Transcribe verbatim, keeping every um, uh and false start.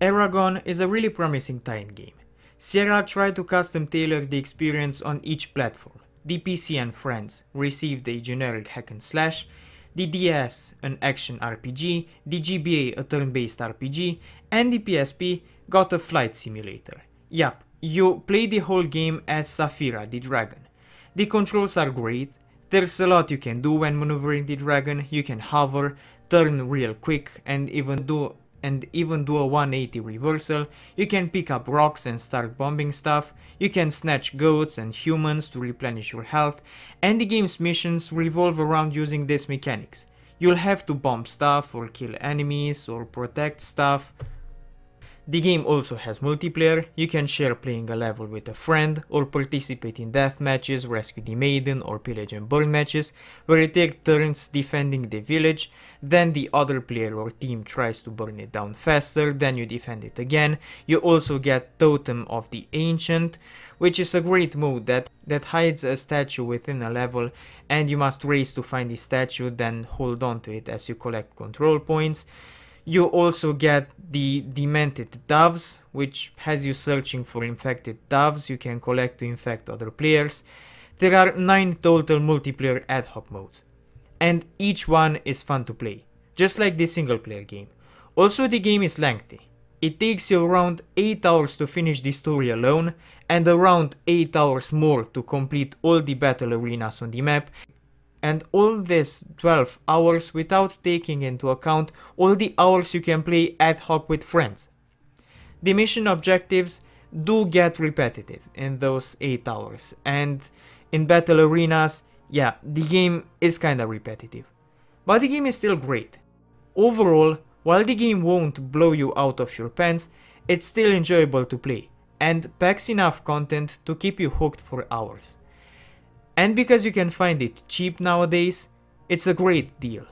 Eragon is a really promising tie-in game. Sierra tried to custom tailor the experience on each platform. The P C and friends received a generic hack and slash, the D S an action R P G, the G B A a turn-based R P G, and the P S P got a flight simulator. Yup, you play the whole game as Saphira the dragon. The controls are great. There's a lot you can do when maneuvering the dragon. You can hover, turn real quick, and even do and even do a one eighty reversal. You can pick up rocks and start bombing stuff. You can snatch goats and humans to replenish your health. And the game's missions revolve around using these mechanics. You'll have to bomb stuff or kill enemies or protect stuff. The game also has multiplayer. You can share playing a level with a friend or participate in deathmatches, rescue the maiden, or pillage and burn matches, where you take turns defending the village, then the other player or team tries to burn it down faster, then you defend it again. You also get Totem of the Ancients, which is a great mode that, that hides a statue within a level, and you must race to find the statue, then hold on to it as you collect control points. You also get the Demented Doves, which has you searching for infected doves you can collect to infect other players. There are nine total multiplayer ad hoc modes, and each one is fun to play, just like the single player game. Also, the game is lengthy. It takes you around eight hours to finish the story alone, and around eight hours more to complete all the battle arenas on the map. And all this twelve hours without taking into account all the hours you can play ad hoc with friends. The mission objectives do get repetitive in those eight hours, and in battle arenas, yeah, the game is kinda repetitive. But the game is still great. Overall, while the game won't blow you out of your pants, it's still enjoyable to play, and packs enough content to keep you hooked for hours. And because you can find it cheap nowadays, it's a great deal.